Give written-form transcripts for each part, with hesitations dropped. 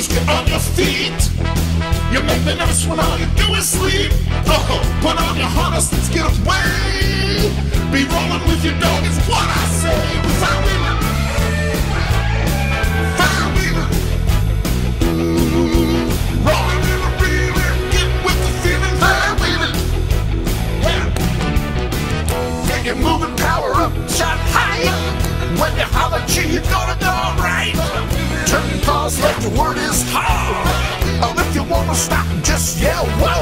Just get on your feet. You make me nervous when all you do is sleep. Oh, put on your harness, let's get away. Be rolling with your dog is what I say. Five-wheeler, five-wheeler. Rolling in a reeler, get with the feeling, five-wheeler. Yeah. Get your moving power up, shot higher. When you holler, G, you gonna go right. Turn your thoughts like the word is hard. Oh, if you wanna stop, just yell, whoa.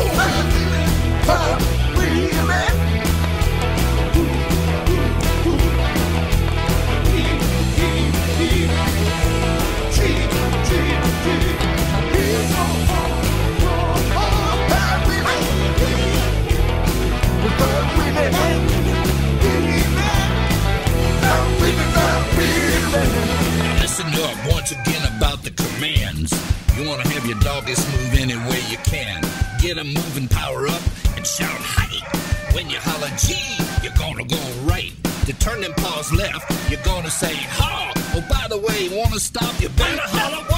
Listen up once again about the commands. You want to have your doggy smooth any way you can. Get them moving, power up, and shout hi. When you holler G, you're gonna go right. To turn them paws left, you're gonna say haw. Oh, by the way, wanna stop, you better holler